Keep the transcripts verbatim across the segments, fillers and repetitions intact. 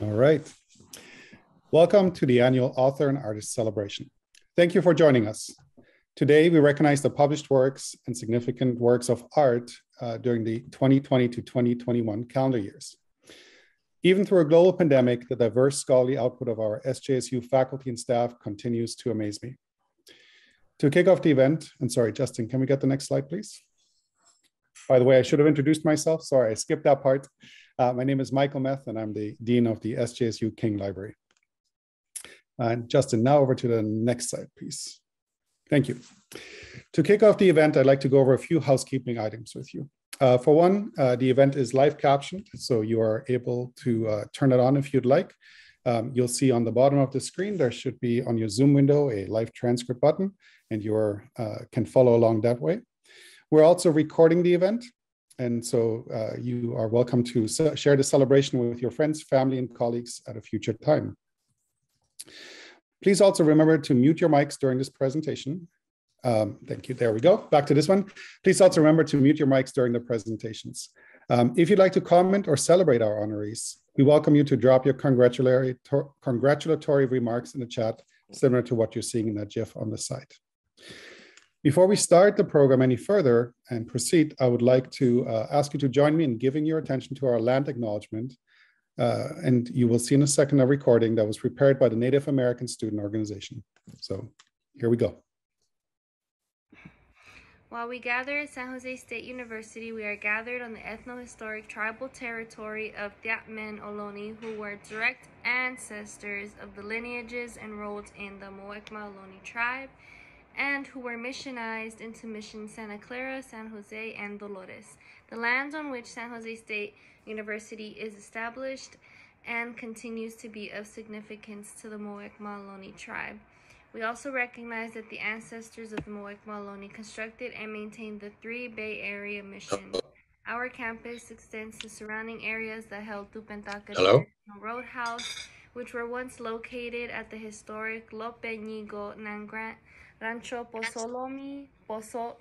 All right. Welcome to the annual Author and Artist Celebration. Thank you for joining us. Today, we recognize the published works and significant works of art uh, during the twenty twenty to twenty twenty-one calendar years. Even through a global pandemic, the diverse scholarly output of our S J S U faculty and staff continues to amaze me. To kick off the event, and sorry, Justin, can we get the next slide, please? By the way, I should have introduced myself. Sorry, I skipped that part. Uh, my name is Michael Meth, and I'm the Dean of the S J S U King Library. And uh, Justin, now over to the next slide, please. Thank you. To kick off the event, I'd like to go over a few housekeeping items with you. Uh, for one, uh, the event is live captioned, so you are able to uh, turn it on if you'd like. Um, you'll see on the bottom of the screen, there should be on your Zoom window a live transcript button, and you are, uh, can follow along that way. We're also recording the event, and so uh, you are welcome to share the celebration with your friends, family, and colleagues at a future time. Please also remember to mute your mics during this presentation. Um, thank you, there we go, back to this one. Please also remember to mute your mics during the presentations. Um, if you'd like to comment or celebrate our honorees, we welcome you to drop your congratulatory, congratulatory remarks in the chat, similar to what you're seeing in that GIF on the site. Before we start the program any further and proceed, I would like to uh, ask you to join me in giving your attention to our land acknowledgement. Uh, and you will see in a second a recording that was prepared by the Native American Student Organization. So here we go. While we gather at San Jose State University, we are gathered on the ethnohistoric tribal territory of Tiatmen Ohlone, who were direct ancestors of the lineages enrolled in the Moquegua Ohlone tribe, and who were missionized into Mission Santa Clara, San Jose, and Dolores. The lands on which San Jose State University is established and continues to be of significance to the Moquegua Ohlone tribe. We also recognize that the ancestors of the Moquegua Ohlone constructed and maintained the three Bay Area missions. Our campus extends to surrounding areas that held Tupentacas National Roadhouse, which were once located at the historic Lopeñigo, Nangran, Rancho Pozolomi, Pozol,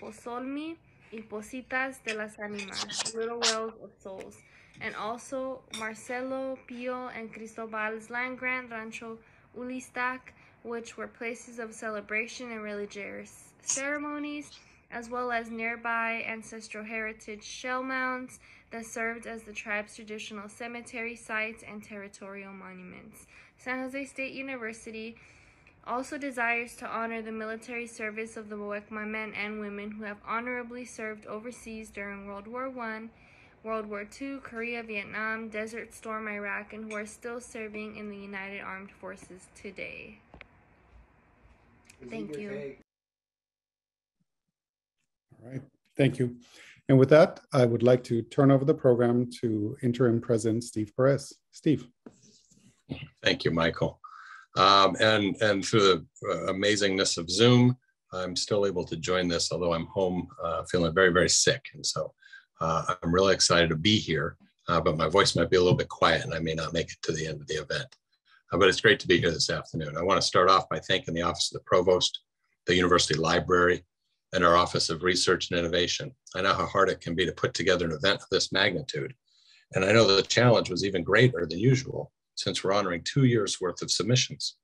Pozolmi, y Positas de las Animas, Little Wells of Souls, and also Marcelo, Pio, and Cristobal's land grant, Rancho Ulistac, which were places of celebration and religious ceremonies, as well as nearby ancestral heritage shell mounds that served as the tribe's traditional cemetery sites and territorial monuments. San Jose State University also desires to honor the military service of the Moquegua men and women who have honorably served overseas during World War One, World War Two, Korea, Vietnam, Desert Storm, Iraq, and who are still serving in the United Armed Forces today. Thank you. All right, thank you. And with that, I would like to turn over the program to Interim President Steve Perez. Steve. Thank you, Michael. Um, and, and through the uh, amazingness of Zoom, I'm still able to join this, although I'm home uh, feeling very, very sick. And so uh, I'm really excited to be here, uh, but my voice might be a little bit quiet and I may not make it to the end of the event. Uh, but it's great to be here this afternoon. I want to start off by thanking the Office of the Provost, the University Library, and our Office of Research and Innovation. I know how hard it can be to put together an event of this magnitude. And I know the challenge was even greater than usual, since we're honoring two years worth of submissions.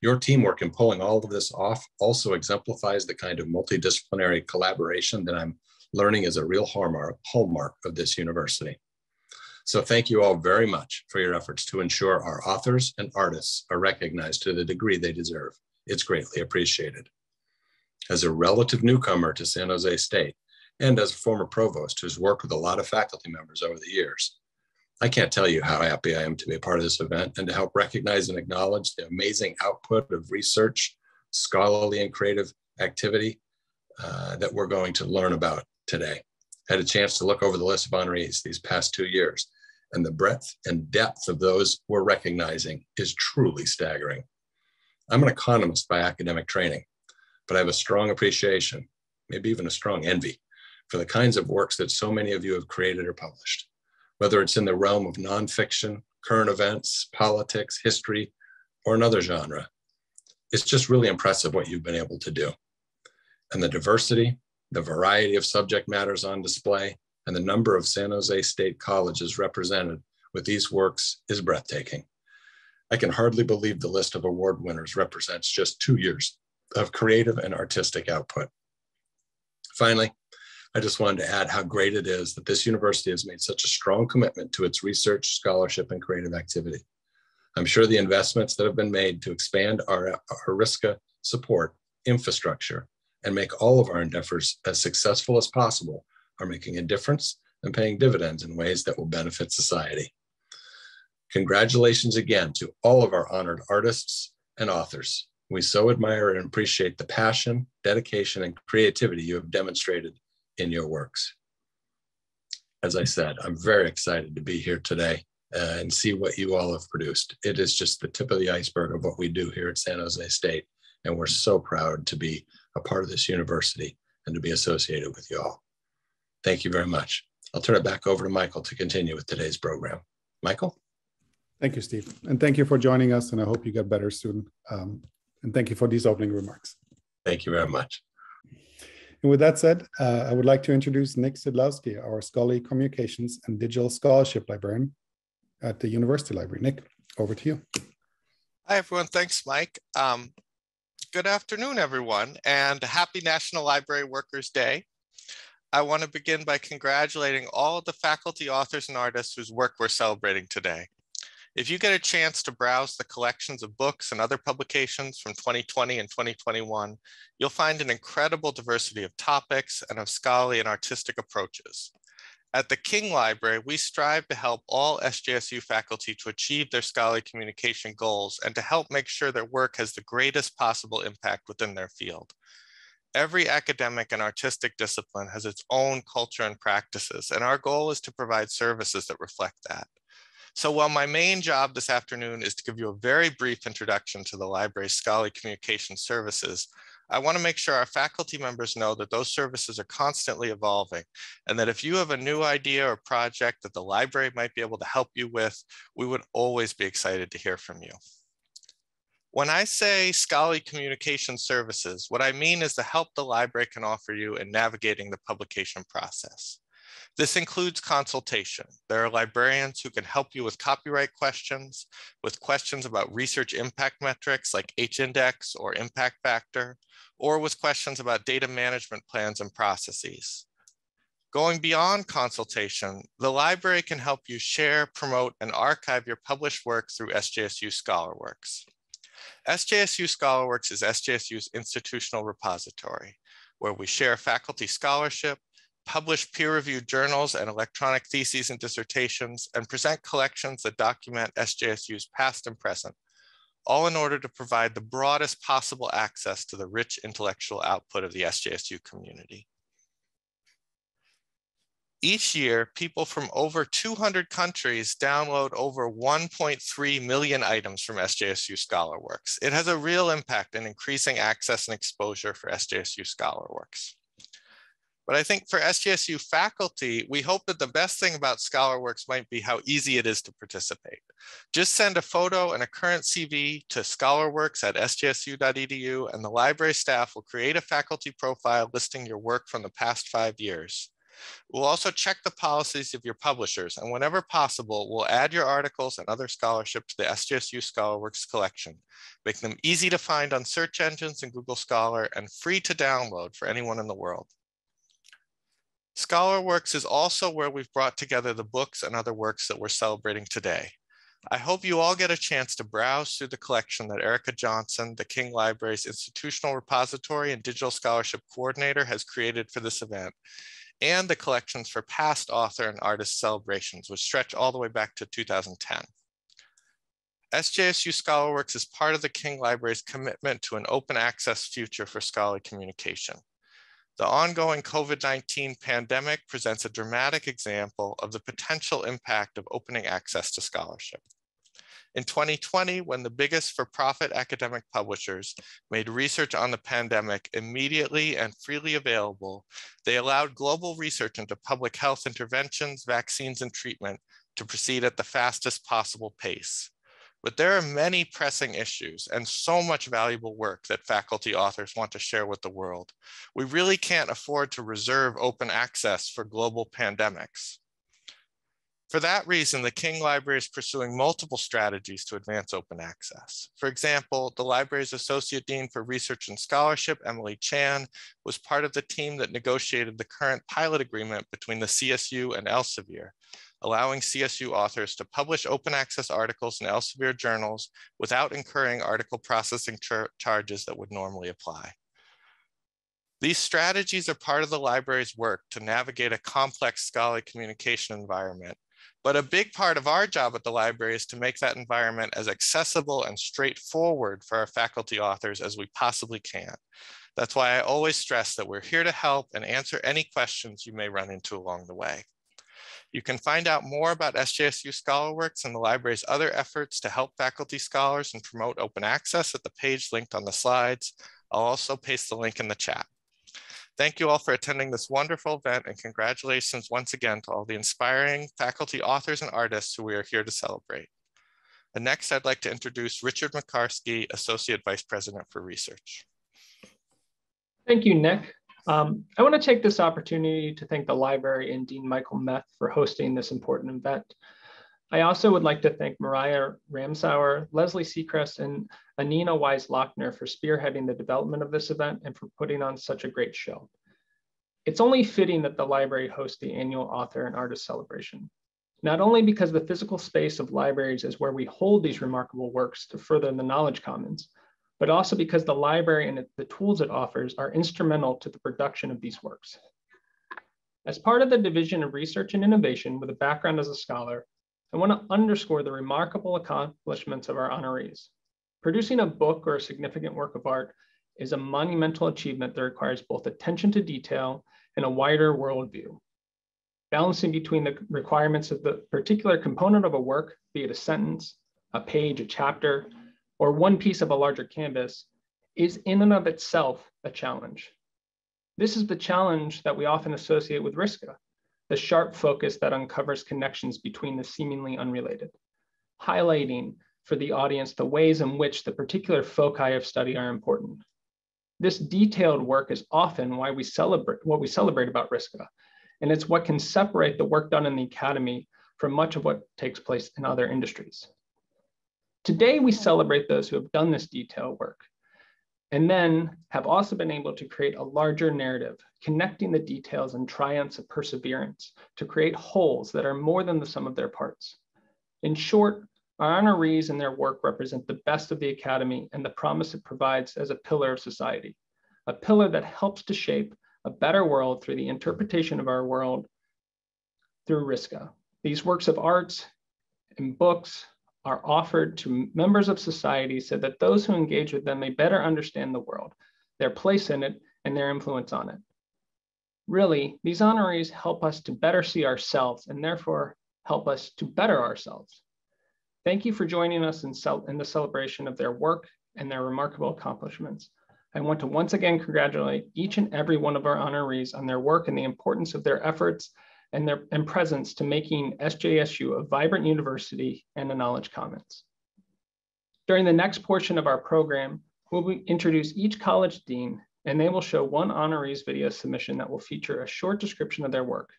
Your teamwork in pulling all of this off also exemplifies the kind of multidisciplinary collaboration that I'm learning is a real hallmark of this university. So thank you all very much for your efforts to ensure our authors and artists are recognized to the degree they deserve. It's greatly appreciated. As a relative newcomer to San Jose State, and as a former provost who's worked with a lot of faculty members over the years, I can't tell you how happy I am to be a part of this event and to help recognize and acknowledge the amazing output of research, scholarly and creative activity uh, that we're going to learn about today. I had a chance to look over the list of honorees these past two years, and the breadth and depth of those we're recognizing is truly staggering. I'm an economist by academic training, but I have a strong appreciation, maybe even a strong envy, for the kinds of works that so many of you have created or published. Whether it's in the realm of nonfiction, current events, politics, history, or another genre. It's just really impressive what you've been able to do. And the diversity, the variety of subject matters on display, and the number of San Jose State colleges represented with these works is breathtaking. I can hardly believe the list of award winners represents just two years of creative and artistic output. Finally, I just wanted to add how great it is that this university has made such a strong commitment to its research, scholarship, and creative activity. I'm sure the investments that have been made to expand our HRSCA support infrastructure and make all of our endeavors as successful as possible are making a difference and paying dividends in ways that will benefit society. Congratulations again to all of our honored artists and authors. We so admire and appreciate the passion, dedication, and creativity you have demonstrated in your works. As I said, I'm very excited to be here today uh, and see what you all have produced. It is just the tip of the iceberg of what we do here at San Jose State, and we're so proud to be a part of this university and to be associated with you all. Thank you very much. I'll turn it back over to Michael to continue with today's program. Michael? Thank you, Steve. And thank you for joining us, and I hope you get better soon. Um, and thank you for these opening remarks. Thank you very much. And with that said, uh, I would like to introduce Nick Sidlowski, our Scholarly Communications and Digital Scholarship Librarian at the University Library. Nick, over to you. Hi, everyone. Thanks, Mike. Um, good afternoon, everyone, and happy National Library Workers' Day. I want to begin by congratulating all of the faculty, authors, and artists whose work we're celebrating today. If you get a chance to browse the collections of books and other publications from twenty twenty and twenty twenty-one, you'll find an incredible diversity of topics and of scholarly and artistic approaches. At the King Library, we strive to help all S J S U faculty to achieve their scholarly communication goals and to help make sure their work has the greatest possible impact within their field. Every academic and artistic discipline has its own culture and practices, and our goal is to provide services that reflect that. So while my main job this afternoon is to give you a very brief introduction to the library's scholarly communication services, I want to make sure our faculty members know that those services are constantly evolving, and that if you have a new idea or project that the library might be able to help you with, we would always be excited to hear from you. When I say scholarly communication services, what I mean is the help the library can offer you in navigating the publication process. This includes consultation. There are librarians who can help you with copyright questions, with questions about research impact metrics like H index or impact factor, or with questions about data management plans and processes. Going beyond consultation, the library can help you share, promote, and archive your published work through S J S U ScholarWorks. S J S U ScholarWorks is S J S U's institutional repository, where we share faculty scholarship, publish peer-reviewed journals and electronic theses and dissertations, and present collections that document S J S U's past and present, all in order to provide the broadest possible access to the rich intellectual output of the S J S U community. Each year, people from over two hundred countries download over one point three million items from S J S U ScholarWorks. It has a real impact in increasing access and exposure for S J S U ScholarWorks. But I think for S J S U faculty, we hope that the best thing about ScholarWorks might be how easy it is to participate. Just send a photo and a current C V to scholarworks at S J S U dot E D U, and the library staff will create a faculty profile listing your work from the past five years. We'll also check the policies of your publishers, and whenever possible, we'll add your articles and other scholarship to the S J S U ScholarWorks collection, making them easy to find on search engines and Google Scholar and free to download for anyone in the world. ScholarWorks is also where we've brought together the books and other works that we're celebrating today. I hope you all get a chance to browse through the collection that Erica Johnson, the King Library's Institutional Repository and Digital Scholarship Coordinator, has created for this event, and the collections for past author and artist celebrations, which stretch all the way back to two thousand ten. S J S U ScholarWorks is part of the King Library's commitment to an open access future for scholarly communication. The ongoing COVID nineteen pandemic presents a dramatic example of the potential impact of opening access to scholarship. In twenty twenty, when the biggest for-profit academic publishers made research on the pandemic immediately and freely available, they allowed global research into public health interventions, vaccines, and treatment to proceed at the fastest possible pace. But there are many pressing issues and so much valuable work that faculty authors want to share with the world. We really can't afford to reserve open access for global pandemics. For that reason, the King Library is pursuing multiple strategies to advance open access. For example, the library's Associate Dean for Research and Scholarship, Emily Chan, was part of the team that negotiated the current pilot agreement between the C S U and Elsevier, allowing C S U authors to publish open access articles in Elsevier journals without incurring article processing char- charges that would normally apply. These strategies are part of the library's work to navigate a complex scholarly communication environment, but a big part of our job at the library is to make that environment as accessible and straightforward for our faculty authors as we possibly can. That's why I always stress that we're here to help and answer any questions you may run into along the way. You can find out more about S J S U ScholarWorks and the library's other efforts to help faculty scholars and promote open access at the page linked on the slides. I'll also paste the link in the chat. Thank you all for attending this wonderful event, and congratulations once again to all the inspiring faculty authors and artists who we are here to celebrate. And next, I'd like to introduce Richard McCarskey, Associate Vice President for Research. Thank you, Nick. Um, I want to take this opportunity to thank the library and Dean Michael Meth for hosting this important event. I also would like to thank Mariah Ramsauer, Leslie Seacrest, and Anina Wise-Lochner for spearheading the development of this event and for putting on such a great show. It's only fitting that the library hosts the annual author and artist celebration, not only because the physical space of libraries is where we hold these remarkable works to further the knowledge commons, but also because the library and the tools it offers are instrumental to the production of these works. As part of the Division of Research and Innovation with a background as a scholar, I want to underscore the remarkable accomplishments of our honorees. Producing a book or a significant work of art is a monumental achievement that requires both attention to detail and a wider worldview. Balancing between the requirements of the particular component of a work, be it a sentence, a page, a chapter, or one piece of a larger canvas, is in and of itself a challenge. This is the challenge that we often associate with RISCA, the sharp focus that uncovers connections between the seemingly unrelated, highlighting for the audience the ways in which the particular foci of study are important. This detailed work is often why we celebrate what we celebrate about RISCA, and it's what can separate the work done in the academy from much of what takes place in other industries. Today, we celebrate those who have done this detailed work and then have also been able to create a larger narrative, connecting the details and triumphs of perseverance to create wholes that are more than the sum of their parts. In short, our honorees and their work represent the best of the academy and the promise it provides as a pillar of society, a pillar that helps to shape a better world through the interpretation of our world through RISCA. These works of arts and books are offered to members of society so that those who engage with them may better understand the world, their place in it, and their influence on it. Really, these honorees help us to better see ourselves and therefore help us to better ourselves. Thank you for joining us in, in the celebration of their work and their remarkable accomplishments. I want to once again congratulate each and every one of our honorees on their work and the importance of their efforts and their and presence to making S J S U a vibrant university and a knowledge commons. During the next portion of our program, we'll introduce each college dean, and they will show one honoree's video submission that will feature a short description of their work.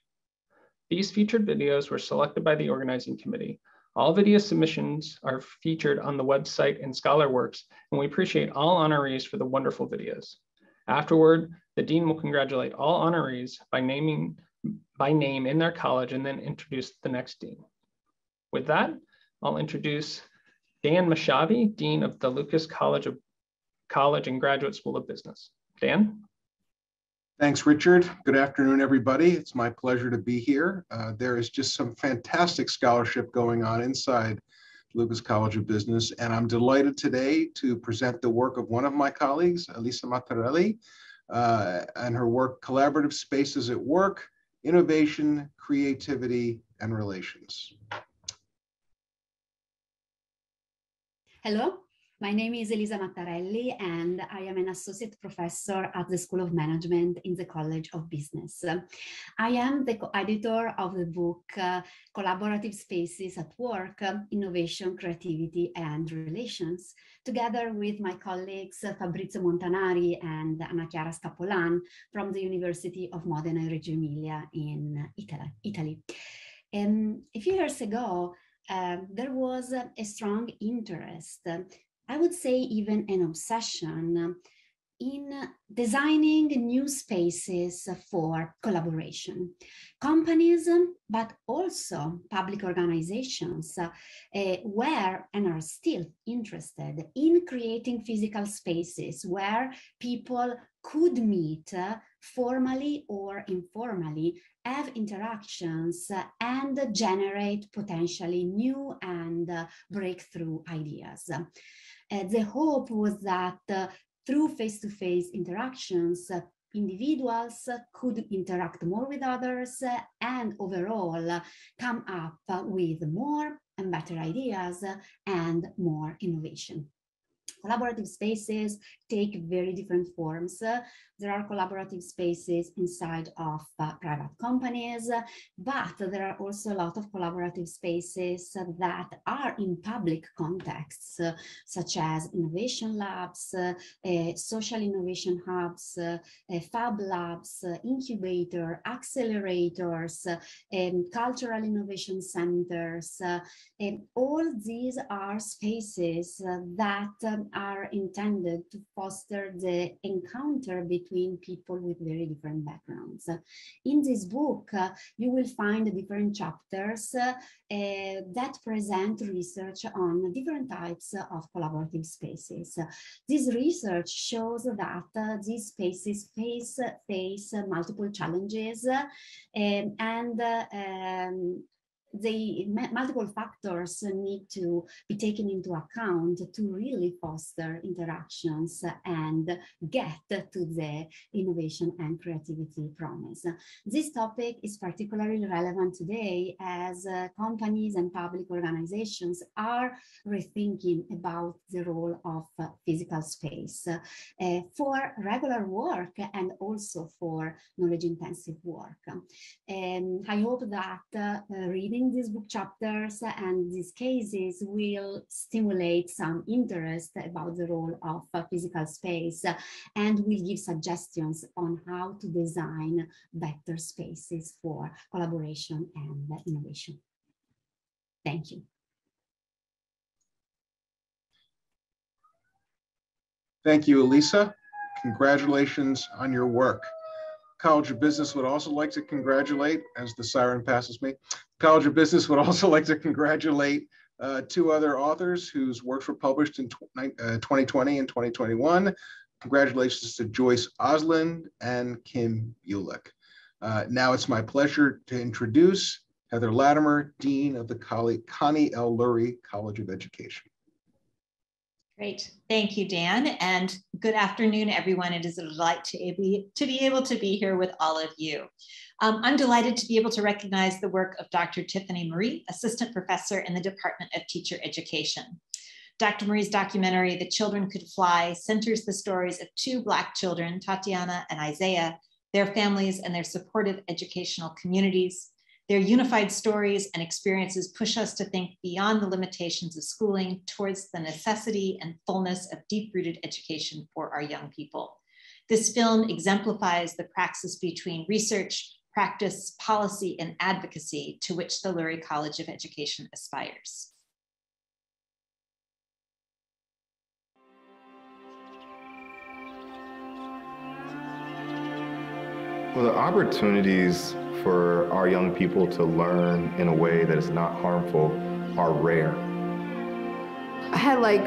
These featured videos were selected by the organizing committee. All video submissions are featured on the website and ScholarWorks, and we appreciate all honorees for the wonderful videos. Afterward, the dean will congratulate all honorees by naming by name in their college and then introduce the next dean. With that, I'll introduce Dan Mashavi, Dean of the Lucas College of College and Graduate School of Business. Dan? Thanks, Richard. Good afternoon, everybody. It's my pleasure to be here. Uh, there is just some fantastic scholarship going on inside Lucas College of Business, and I'm delighted today to present the work of one of my colleagues, Elisa Mattarelli, uh, and her work, Collaborative Spaces at Work, Innovation, Creativity, and Relations. Hello, my name is Elisa Mattarelli, and I am an associate professor at the School of Management in the College of Business. I am the co-editor of the book uh, Collaborative Spaces at Work, Innovation, Creativity, and Relations, together with my colleagues Fabrizio Montanari and Anna Chiara Scapolan from the University of Modena in Reggio Emilia in Italy. Um, a few years ago, uh, there was uh, a strong interest, uh, I would say even an obsession, uh, in uh, designing new spaces uh, for collaboration. Companies, um, but also public organizations uh, uh, were and are still interested in creating physical spaces where people could meet uh, formally or informally, have interactions uh, and generate potentially new and uh, breakthrough ideas. Uh, the hope was that uh, through face-to-face interactions, uh, individuals uh, could interact more with others uh, and overall uh, come up uh, with more and better ideas uh, and more innovation. Collaborative spaces take very different forms. Uh, there are collaborative spaces inside of uh, private companies, uh, but there are also a lot of collaborative spaces uh, that are in public contexts, uh, such as innovation labs, uh, uh, social innovation hubs, uh, uh, fab labs, uh, incubator, accelerators, uh, and cultural innovation centers. Uh, and all these are spaces uh, that um, are intended to foster the encounter between people with very different backgrounds. In this book, uh, you will find different chapters uh, uh, that present research on different types of collaborative spaces. This research shows that uh, these spaces face, face multiple challenges uh, and, and uh, um, the multiple factors need to be taken into account to really foster interactions and get to the innovation and creativity promise. This topic is particularly relevant today as uh, companies and public organizations are rethinking about the role of uh, physical space uh, for regular work and also for knowledge-intensive work. And I hope that uh, reading these book chapters and these cases will stimulate some interest about the role of physical space and will give suggestions on how to design better spaces for collaboration and innovation. Thank you. Thank you, Elisa. Congratulations on your work. College of Business would also like to congratulate, as the siren passes me, College of Business would also like to congratulate uh, two other authors whose works were published in twenty twenty and twenty twenty-one. Congratulations to Joyce Osland and Kim Ulick. Uh, now it's my pleasure to introduce Heather Latimer, Dean of the Connie L. Lurie College of Education. Great, thank you, Dan, and good afternoon, everyone. It is a delight to be, to be able to be here with all of you. Um, I'm delighted to be able to recognize the work of Doctor Tiffany Marie, Assistant Professor in the Department of Teacher Education. Doctor Marie's documentary, The Children Could Fly, centers the stories of two Black children, Tatiana and Isaiah, their families and their supportive educational communities. Their unified stories and experiences push us to think beyond the limitations of schooling towards the necessity and fullness of deep-rooted education for our young people. This film exemplifies the praxis between research, practice, policy, and advocacy to which the Lurie College of Education aspires. Well, the opportunities for our young people to learn in a way that is not harmful are rare. I had like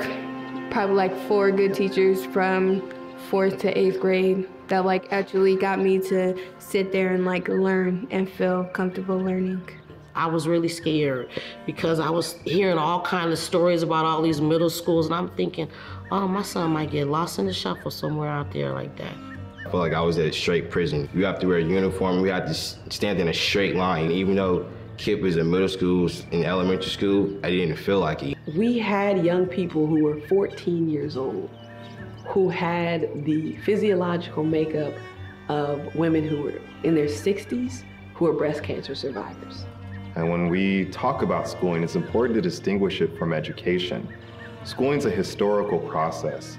probably like four good teachers from fourth to eighth grade that like actually got me to sit there and like learn and feel comfortable learning. I was really scared because I was hearing all kinds of stories about all these middle schools and I'm thinking, oh, my son might get lost in the shuffle somewhere out there like that. I felt like I was at a straight prison. You have to wear a uniform, we had to stand in a straight line. Even though Kip was in middle school, in elementary school, I didn't feel like it. We had young people who were fourteen years old who had the physiological makeup of women who were in their sixties who were breast cancer survivors. And when we talk about schooling, it's important to distinguish it from education. Schooling's a historical process,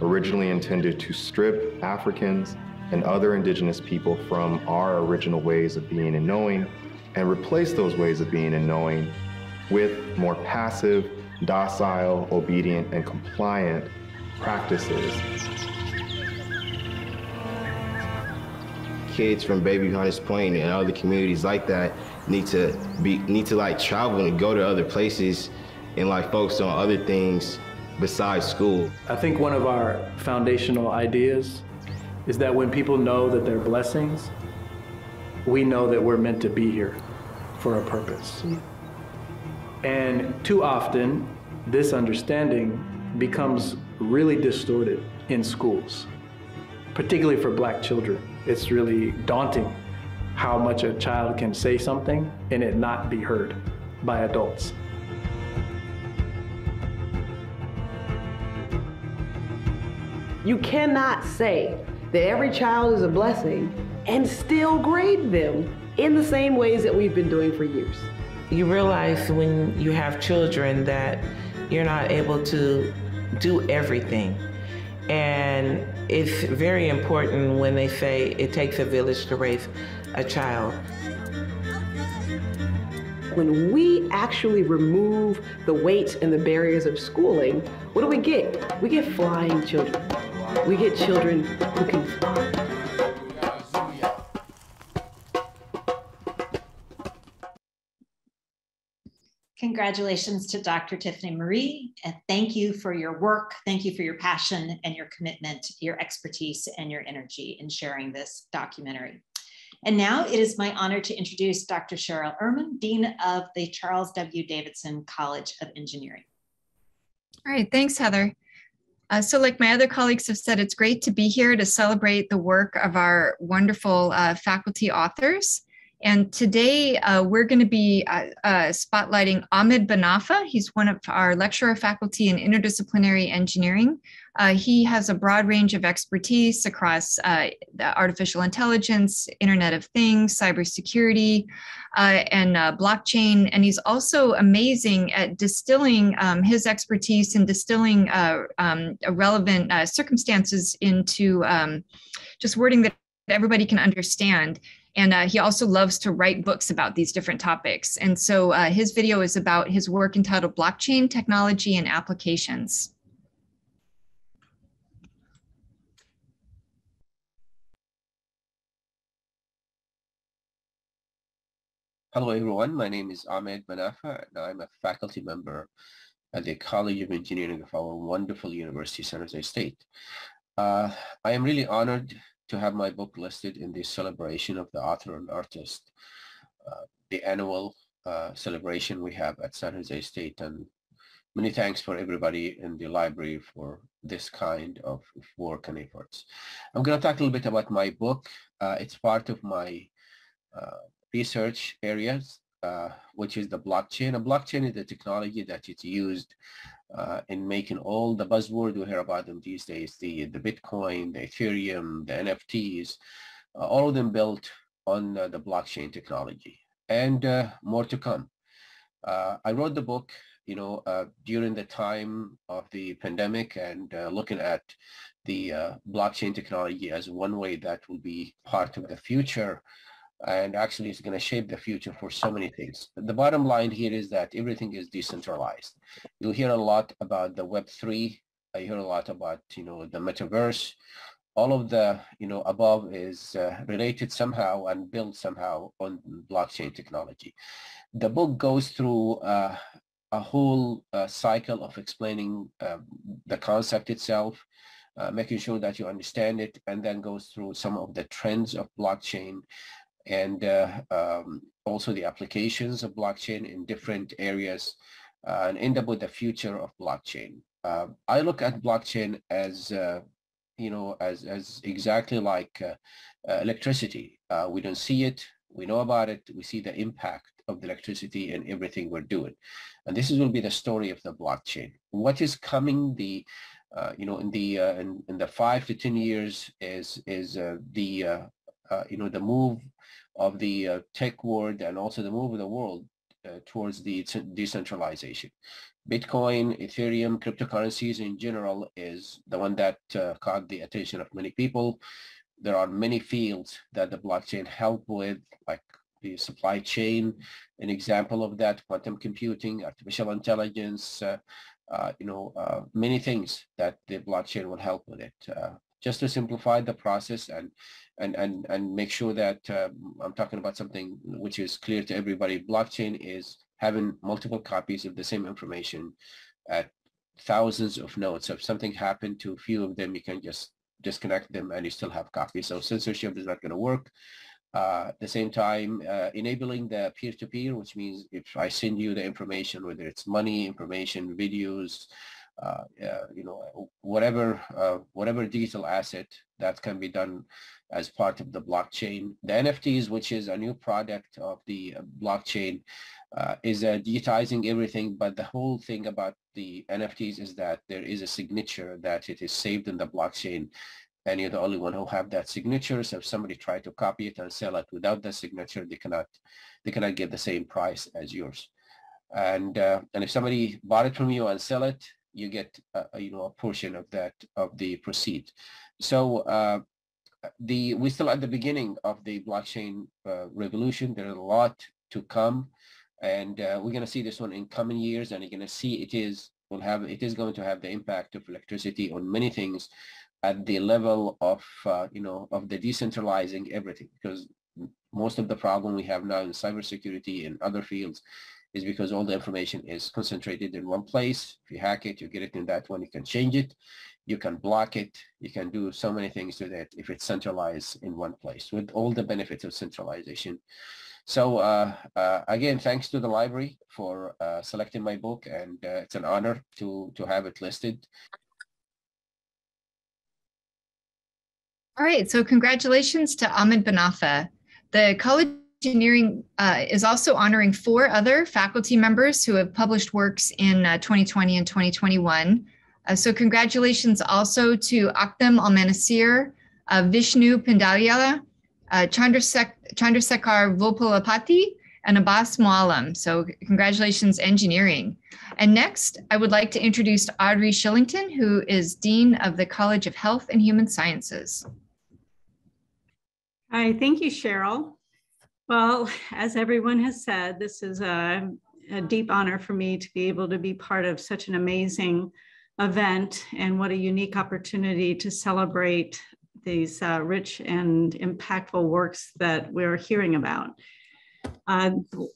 originally intended to strip Africans and other indigenous people from our original ways of being and knowing and replace those ways of being and knowing with more passive, docile, obedient, and compliant practices. Kids from Baby Hunters Point and other communities like that need to be need to like travel and go to other places and like focus on other things besides school. I think one of our foundational ideas is that when people know that they're blessings, we know that we're meant to be here for a purpose. And too often, this understanding becomes really distorted in schools, particularly for black children. It's really daunting how much a child can say something and it not be heard by adults. You cannot say that every child is a blessing and still grade them in the same ways that we've been doing for years. You realize when you have children that you're not able to do everything. And it's very important when they say it takes a village to raise a child. When we actually remove the weights and the barriers of schooling, what do we get? We get flying children. We get children who can fly. Congratulations to Doctor Tiffany Marie, and thank you for your work. Thank you for your passion and your commitment, your expertise and your energy in sharing this documentary. And now it is my honor to introduce Doctor Cheryl Ehrman, Dean of the Charles W. Davidson College of Engineering. All right, thanks, Heather. Uh, so like my other colleagues have said, it's great to be here to celebrate the work of our wonderful uh, faculty authors. And today uh, we're going to be uh, uh, spotlighting Ahmed Banafa. He's one of our lecturer faculty in interdisciplinary engineering. Uh, he has a broad range of expertise across uh, the artificial intelligence, Internet of Things, cybersecurity, uh, and uh, blockchain. And he's also amazing at distilling um, his expertise and distilling uh, um, relevant uh, circumstances into um, just wording that everybody can understand. And uh, he also loves to write books about these different topics. And so uh, his video is about his work entitled Blockchain Technology and Applications. Hello, everyone. My name is Ahmed Banafa, and I'm a faculty member at the College of Engineering of our wonderful university, San Jose State. Uh, I am really honored to have my book listed in the celebration of the author and artist, uh, the annual uh, celebration we have at San Jose State. And many thanks for everybody in the library for this kind of work and efforts. I'm gonna talk a little bit about my book. Uh, it's part of my uh, research areas, uh, which is the blockchain. A blockchain is the technology that is used Uh, in making all the buzzwords we hear about them these days, the, the Bitcoin, the Ethereum, the N F Ts, uh, all of them built on uh, the blockchain technology, and uh, more to come. Uh, I wrote the book, you know, uh, during the time of the pandemic, and uh, looking at the uh, blockchain technology as one way that will be part of the future, and actually it's going to shape the future for so many things. The bottom line here is that everything is decentralized. You'll hear a lot about the Web three. I hear a lot about, you know, the metaverse. All of the, you know, above is uh, related somehow and built somehow on blockchain technology. The book goes through uh, a whole uh, cycle of explaining uh, the concept itself, uh, making sure that you understand it, and then goes through some of the trends of blockchain, and uh, um, also the applications of blockchain in different areas, uh, and end up with the future of blockchain. Uh, I look at blockchain as, uh, you know, as, as exactly like uh, uh, electricity. Uh, we don't see it, we know about it, we see the impact of the electricity and everything we're doing. And this is, will be the story of the blockchain. What is coming, the, uh, you know, in the, uh, in, in the five to ten years is, is uh, the, uh, uh, you know, the move of the uh, tech world, and also the move of the world uh, towards the decentralization. Bitcoin, Ethereum, cryptocurrencies in general is the one that uh, caught the attention of many people. There are many fields that the blockchain help with, like the supply chain, an example of that, quantum computing, artificial intelligence, uh, uh, you know, uh, many things that the blockchain will help with it, uh, just to simplify the process and and and and make sure that uh, I'm talking about something which is clear to everybody. Blockchain is having multiple copies of the same information at thousands of nodes. So if something happened to a few of them, you can just disconnect them and you still have copies. So censorship is not going to work. Uh, at the same time, uh, enabling the peer-to-peer, which means if I send you the information, whether it's money, information, videos, uh, uh, you know, whatever, uh, whatever digital asset that can be done as part of the blockchain. The N F Ts, which is a new product of the blockchain, uh, is uh, digitizing everything. But the whole thing about the N F Ts is that there is a signature that it is saved in the blockchain, and you're the only one who have that signature. So if somebody tried to copy it and sell it without the signature, they cannot, they cannot get the same price as yours. And uh, and if somebody bought it from you and sell it, you get a, you know, a portion of that, of the proceeds. So uh, the we're still at the beginning of the blockchain uh, revolution. There are a lot to come, and uh, we're going to see this one in coming years. And you're going to see it is will have it is going to have the impact of electricity on many things, at the level of, uh, you know, of the decentralizing everything, because most of the problem we have now in cybersecurity and other fields is because all the information is concentrated in one place. If you hack it, you get it in that one, you can change it, you can block it, you can do so many things to that if it's centralized in one place, with all the benefits of centralization. So uh, uh, again, thanks to the library for uh, selecting my book, and uh, it's an honor to, to have it listed. All right, so congratulations to Ahmed Banafa. The College of Engineering uh, is also honoring four other faculty members who have published works in uh, twenty twenty and twenty twenty-one. Uh, so congratulations also to Akhtem Almanasir, uh, Vishnu Pindalyala, uh, Chandrasek Chandrasekhar Vopalapati, and Abbas Mualim. So congratulations, engineering. And next, I would like to introduce Audrey Shillington, who is Dean of the College of Health and Human Sciences. Hi, thank you, Cheryl. Well, as everyone has said, this is a, a deep honor for me to be able to be part of such an amazing event, and what a unique opportunity to celebrate these uh, rich and impactful works that we're hearing about. Uh,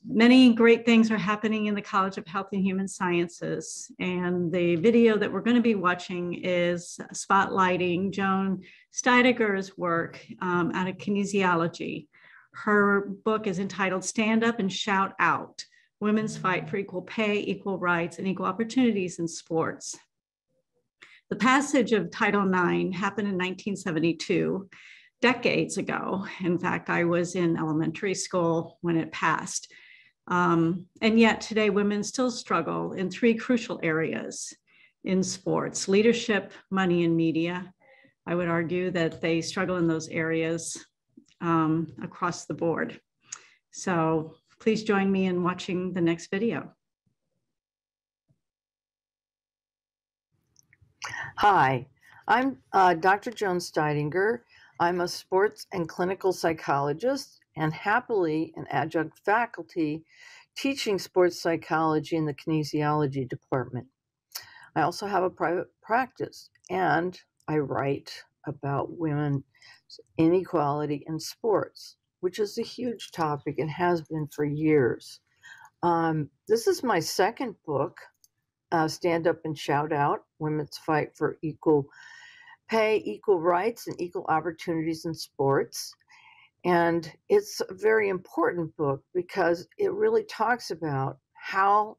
many great things are happening in the College of Health and Human Sciences, and the video that we're going to be watching is spotlighting Joan Steidegger's work um, out of kinesiology. Her book is entitled Stand Up and Shout Out, Women's Fight for Equal Pay, Equal Rights, and Equal Opportunities in Sports. The passage of Title nine happened in nineteen seventy-two. Decades ago. In fact, I was in elementary school when it passed. Um, and yet today, women still struggle in three crucial areas in sports: leadership, money, and media. I would argue that they struggle in those areas um, across the board. So please join me in watching the next video. Hi, I'm uh, Doctor Joan Steidinger. I'm a sports and clinical psychologist, and happily an adjunct faculty teaching sports psychology in the kinesiology department. I also have a private practice, and I write about women's inequality in sports, which is a huge topic and has been for years. Um, this is my second book, uh, Stand Up and Shout Out, Women's Fight for Equal Pay, Equal Rights, and Equal Opportunities in Sports. And it's a very important book because it really talks about how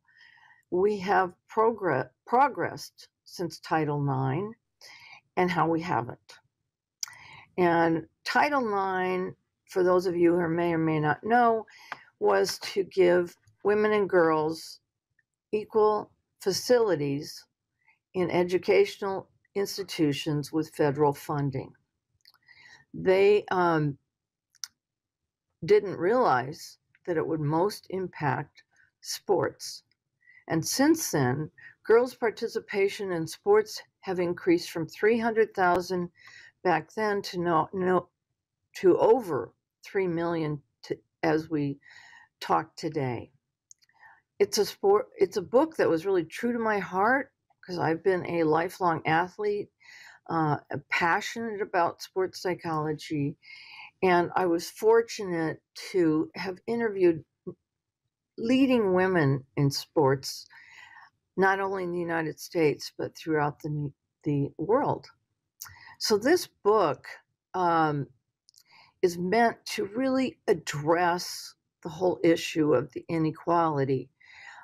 we have progress, progressed since Title nine and how we haven't. And Title nine, for those of you who may or may not know, was to give women and girls equal facilities in educational institutions with federal funding. They um, didn't realize that it would most impact sports. And since then, girls' participation in sports have increased from three hundred thousand back then to, no, no, to over three million as we talk today. It's a sport, it's a book that was really true to my heart because I've been a lifelong athlete, uh, passionate about sports psychology, and I was fortunate to have interviewed leading women in sports, not only in the United States, but throughout the, the world. So this book um, is meant to really address the whole issue of the inequality.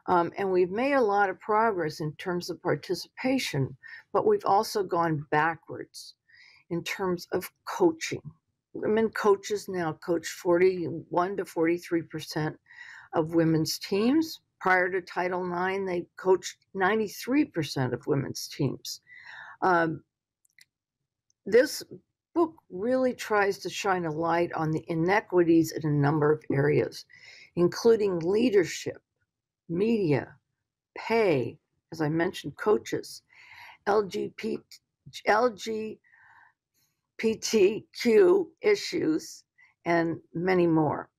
Um, and we've made a lot of progress in terms of participation, but we've also gone backwards in terms of coaching. Women coaches now coach forty-one to forty-three percent of women's teams. Prior to Title nine, they coached ninety-three percent of women's teams. Um, this book really tries to shine a light on the inequities in a number of areas, including leadership, media, pay, as I mentioned, coaches, L G B T Q issues, and many more.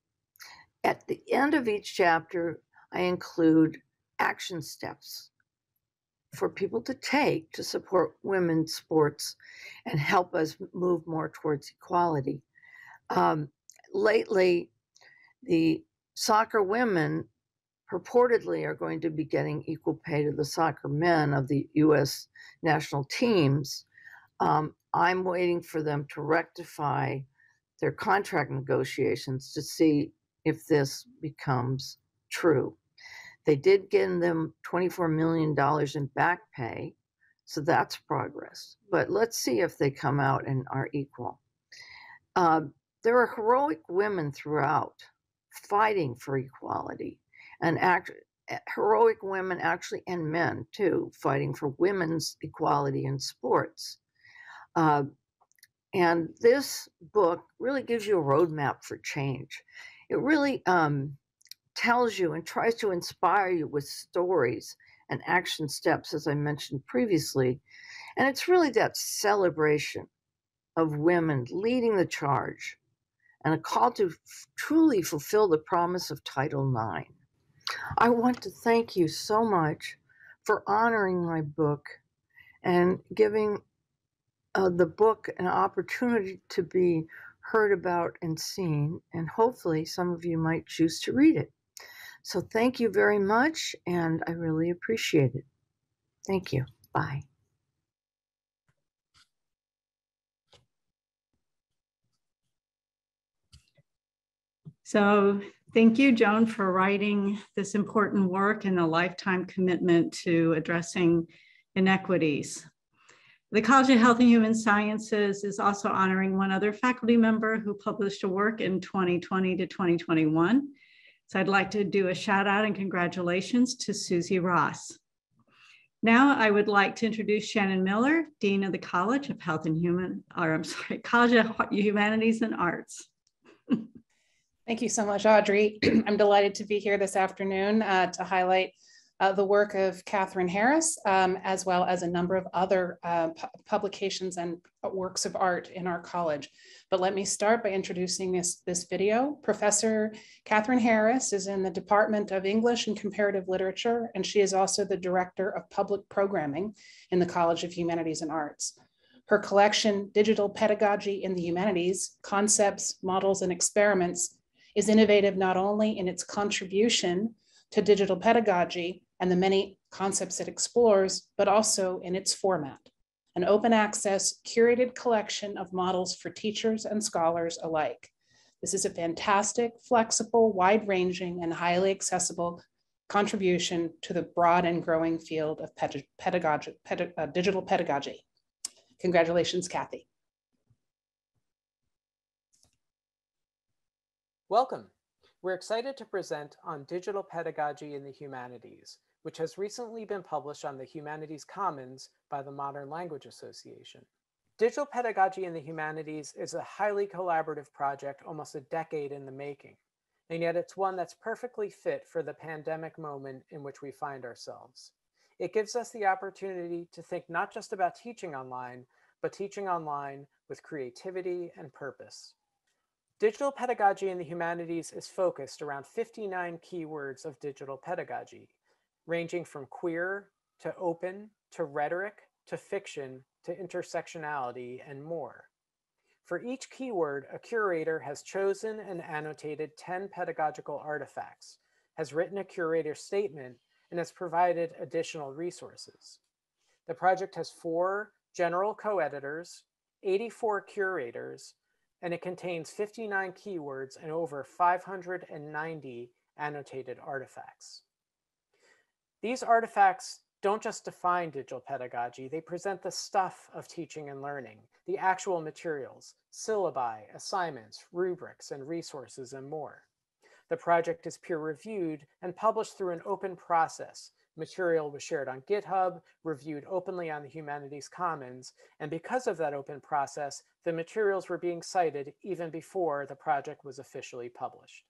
At the end of each chapter, I include action steps for people to take to support women's sports and help us move more towards equality. Um, lately, the soccer women purportedly are going to be getting equal pay to the soccer men of the U S national teams. Um, I'm waiting for them to rectify their contract negotiations to see if this becomes true. They did give them twenty-four million dollars in back pay, so that's progress. But let's see if they come out and are equal. Uh, there are heroic women throughout fighting for equality, and act, heroic women actually, and men too, fighting for women's equality in sports. Uh, and this book really gives you a roadmap for change. It really um, tells you and tries to inspire you with stories and action steps, as I mentioned previously. And it's really that celebration of women leading the charge and a call to truly fulfill the promise of Title nine. I want to thank you so much for honoring my book and giving uh, the book an opportunity to be heard about and seen, and hopefully some of you might choose to read it. So thank you very much, and I really appreciate it. Thank you. Bye. So thank you, Joan, for writing this important work and a lifetime commitment to addressing inequities. The College of Health and Human Sciences is also honoring one other faculty member who published a work in twenty twenty to twenty twenty-one. So I'd like to do a shout out and congratulations to Susie Ross. Now I would like to introduce Shannon Miller, Dean of the College of Health and Human, or I'm sorry, College of Humanities and Arts. Thank you so much, Audrey. I'm delighted to be here this afternoon uh, to highlight Uh, the work of Catherine Harris, um, as well as a number of other uh, pu publications and works of art in our college. But let me start by introducing this, this video. Professor Catherine Harris is in the Department of English and Comparative Literature, and she is also the Director of Public Programming in the College of Humanities and Arts. Her collection, Digital Pedagogy in the Humanities, Concepts, Models, and Experiments, is innovative not only in its contribution to digital pedagogy and the many concepts it explores, but also in its format, an open access, curated collection of models for teachers and scholars alike. This is a fantastic, flexible, wide-ranging, and highly accessible contribution to the broad and growing field of pedag pedagogy, ped uh, digital pedagogy. Congratulations, Kathy. Welcome. We're excited to present on Digital Pedagogy in the Humanities, which has recently been published on the Humanities Commons by the Modern Language Association. Digital Pedagogy in the Humanities is a highly collaborative project almost a decade in the making, and yet it's one that's perfectly fit for the pandemic moment in which we find ourselves. It gives us the opportunity to think not just about teaching online, but teaching online with creativity and purpose. Digital pedagogy in the humanities is focused around fifty-nine keywords of digital pedagogy, ranging from queer to open to rhetoric to fiction to intersectionality and more. For each keyword, a curator has chosen and annotated ten pedagogical artifacts, has written a curator statement, and has provided additional resources. The project has four general co-editors, eighty-four curators, and it contains fifty-nine keywords and over five hundred ninety annotated artifacts. These artifacts don't just define digital pedagogy, they present the stuff of teaching and learning, the actual materials, syllabi, assignments, rubrics, and resources, and more. The project is peer-reviewed and published through an open process. Material was shared on GitHub, reviewed openly on the Humanities Commons, and because of that open process, the materials were being cited even before the project was officially published.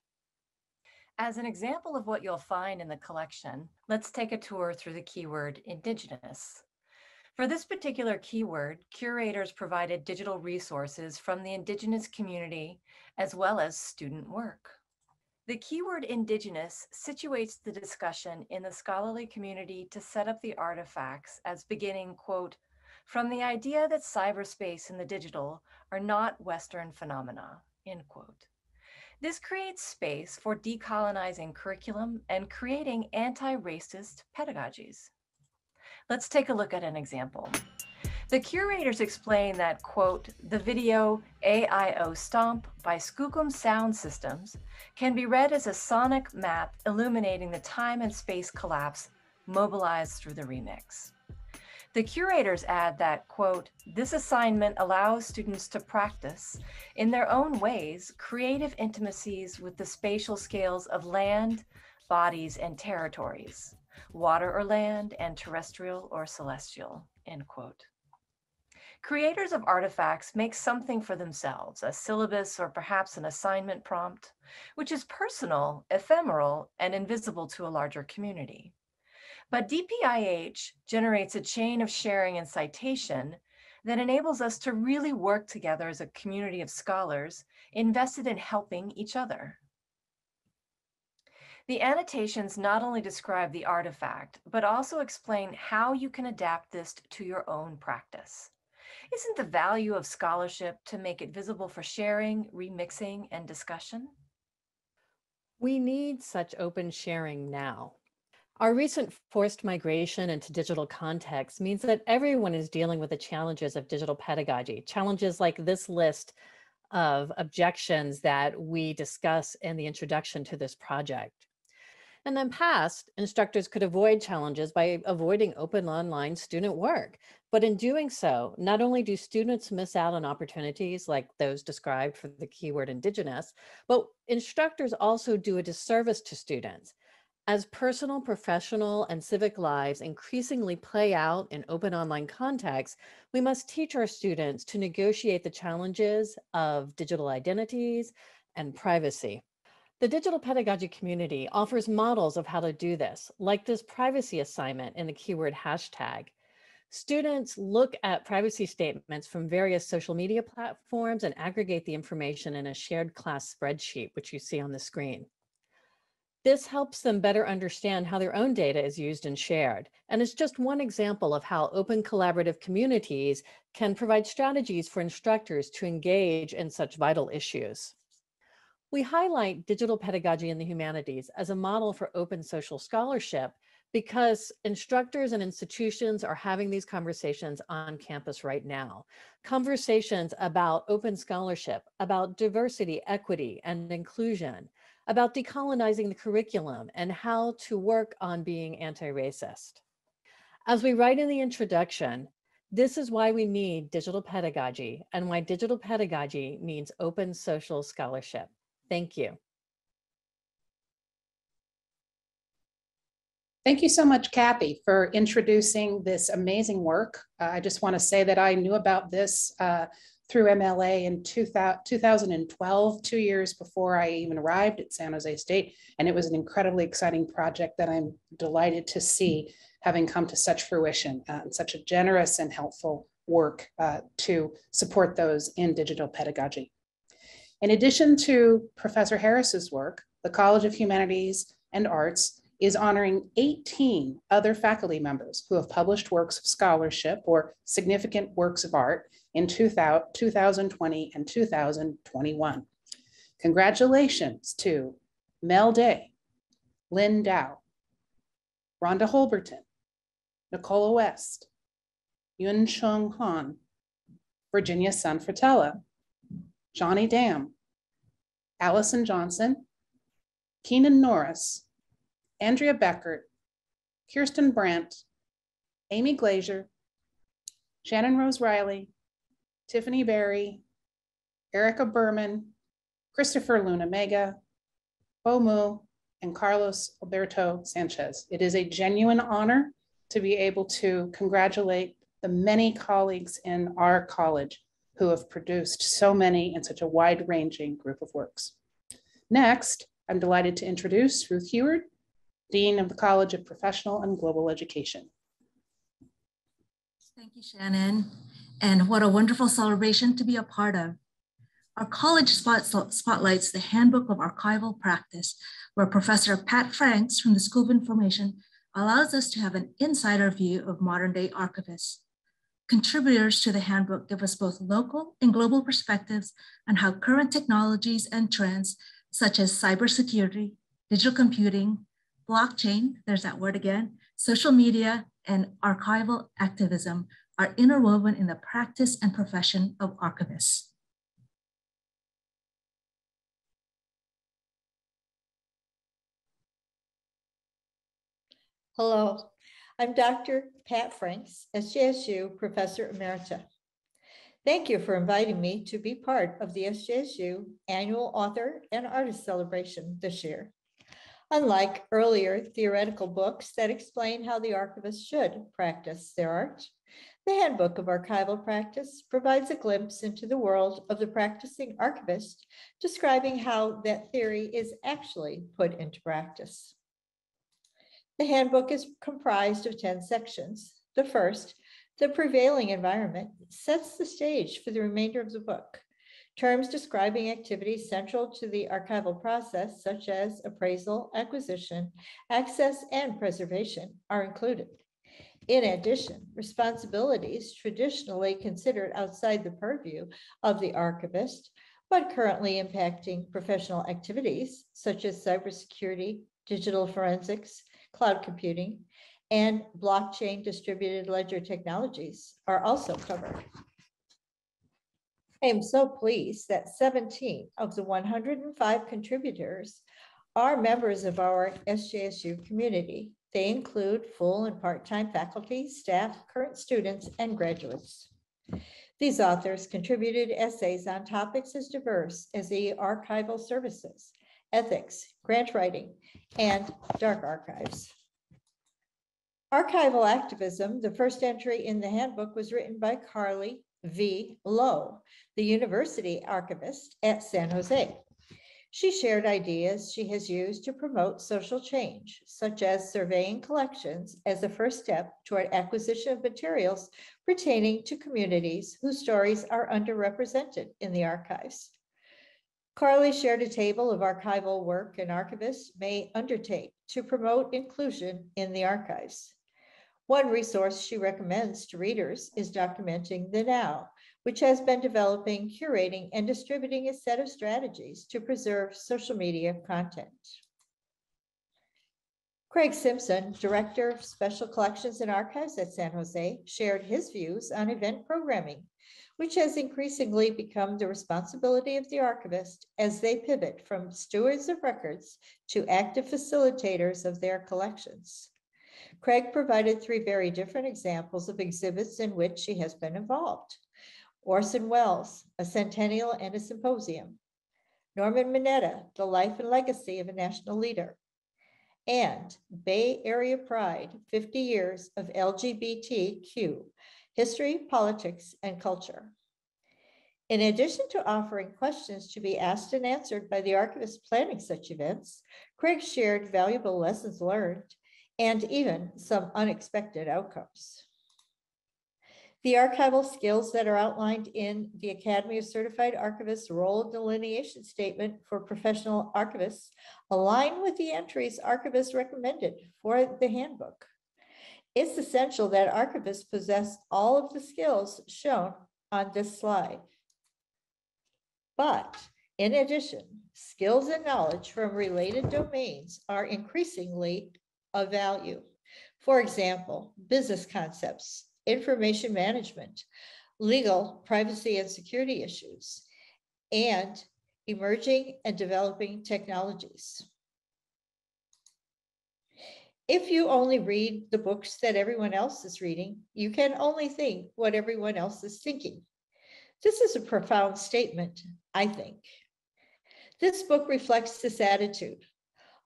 As an example of what you'll find in the collection, let's take a tour through the keyword Indigenous. For this particular keyword, curators provided digital resources from the Indigenous community as well as student work. The keyword Indigenous situates the discussion in the scholarly community to set up the artifacts as beginning, quote, from the idea that cyberspace and the digital are not Western phenomena, end quote. This creates space for decolonizing curriculum and creating anti-racist pedagogies. Let's take a look at an example. The curators explain that, quote, the video A I O Stomp by Skookum Sound Systems can be read as a sonic map illuminating the time and space collapse mobilized through the remix. The curators add that, quote, this assignment allows students to practice in their own ways creative intimacies with the spatial scales of land, bodies, and territories, water or land, and terrestrial or celestial, end quote. Creators of artifacts make something for themselves, a syllabus or perhaps an assignment prompt, which is personal, ephemeral, and invisible to a larger community. But D P I H generates a chain of sharing and citation that enables us to really work together as a community of scholars invested in helping each other. The annotations not only describe the artifact, but also explain how you can adapt this to your own practice. Isn't the value of scholarship to make it visible for sharing, remixing, and discussion? We need such open sharing now. Our recent forced migration into digital contexts means that everyone is dealing with the challenges of digital pedagogy, challenges like this list of objections that we discuss in the introduction to this project. And in the past, instructors could avoid challenges by avoiding open online student work. But in doing so, not only do students miss out on opportunities like those described for the keyword Indigenous, but instructors also do a disservice to students. As personal, professional, and civic lives increasingly play out in open online contexts, we must teach our students to negotiate the challenges of digital identities and privacy. The digital pedagogy community offers models of how to do this, like this privacy assignment in the keyword hashtag. Students look at privacy statements from various social media platforms and aggregate the information in a shared class spreadsheet, which you see on the screen. This helps them better understand how their own data is used and shared. And it's just one example of how open collaborative communities can provide strategies for instructors to engage in such vital issues. We highlight digital pedagogy in the humanities as a model for open social scholarship because instructors and institutions are having these conversations on campus right now. Conversations about open scholarship, about diversity, equity, and inclusion, about decolonizing the curriculum and how to work on being anti-racist. As we write in the introduction, this is why we need digital pedagogy and why digital pedagogy means open social scholarship. Thank you. Thank you so much, Kathy, for introducing this amazing work. Uh, I just want to say that I knew about this uh, through M L A in two thousand twelve, two years before I even arrived at San Jose State. And it was an incredibly exciting project that I'm delighted to see having come to such fruition uh, and such a generous and helpful work uh, to support those in digital pedagogy. In addition to Professor Harris's work, the College of Humanities and Arts is honoring eighteen other faculty members who have published works of scholarship or significant works of art in two thousand twenty and two thousand twenty-one. Congratulations to Mel Day, Lynn Dow, Rhonda Holberton, Nicola West, Yun Chung Han, Virginia Sanfratella, Johnny Dam, Allison Johnson, Keenan Norris, Andrea Beckert, Kirsten Brandt, Amy Glazier, Shannon Rose Riley, Tiffany Berry, Erica Berman, Christopher Luna Mega, Bo Mu, and Carlos Alberto Sanchez. It is a genuine honor to be able to congratulate the many colleagues in our college who have produced so many and such a wide-ranging group of works. Next, I'm delighted to introduce Ruth Heward, Dean of the College of Professional and Global Education. Thank you, Shannon. And what a wonderful celebration to be a part of. Our college spot spotlights the Handbook of Archival Practice, where Professor Pat Franks from the School of Information allows us to have an insider view of modern-day archivists. Contributors to the handbook give us both local and global perspectives on how current technologies and trends, such as cybersecurity, digital computing, blockchain, there's that word again, social media, and archival activism are interwoven in the practice and profession of archivists. Hello, I'm Doctor Pat Franks, S J S U Professor Emerita. Thank you for inviting me to be part of the S J S U Annual Author and Artist Celebration this year. Unlike earlier theoretical books that explain how the archivist should practice their art, the Handbook of Archival Practice provides a glimpse into the world of the practicing archivist, describing how that theory is actually put into practice. The handbook is comprised of ten sections. The first, the prevailing environment, sets the stage for the remainder of the book. Terms describing activities central to the archival process, such as appraisal, acquisition, access, and preservation, are included. In addition, responsibilities traditionally considered outside the purview of the archivist, but currently impacting professional activities, such as cybersecurity, digital forensics, cloud computing, and blockchain distributed ledger technologies are also covered. I am so pleased that seventeen of the one hundred five contributors are members of our S J S U community. They include full and part-time faculty, staff, current students, and graduates. These authors contributed essays on topics as diverse as the archival services, ethics, grant writing, and dark archives. Archival Activism, the first entry in the handbook, was written by Carly V. Lowe, the university archivist at San Jose. She shared ideas she has used to promote social change, such as surveying collections as a first step toward acquisition of materials pertaining to communities whose stories are underrepresented in the archives. Carly shared a table of archival work an archivist may undertake to promote inclusion in the archives. One resource she recommends to readers is Documenting the Now, which has been developing, curating, and distributing a set of strategies to preserve social media content. Craig Simpson, Director of Special Collections and Archives at San Jose, shared his views on event programming, which has increasingly become the responsibility of the archivist as they pivot from stewards of records to active facilitators of their collections. Craig provided three very different examples of exhibits in which she has been involved: Orson Welles, A Centennial and a Symposium; Norman Mineta, The Life and Legacy of a National Leader; and Bay Area Pride, fifty Years of L G B T Q, History, Politics, and Culture. In addition to offering questions to be asked and answered by the archivist planning such events, Craig shared valuable lessons learned and even some unexpected outcomes. The archival skills that are outlined in the Academy of Certified Archivists role delineation statement for professional archivists align with the entries archivists recommended for the handbook. It's essential that archivists possess all of the skills shown on this slide. But in addition, skills and knowledge from related domains are increasingly of value. For example, business concepts, information management, legal, privacy and security issues, and emerging and developing technologies. If you only read the books that everyone else is reading, you can only think what everyone else is thinking. This is a profound statement, I think. This book reflects this attitude.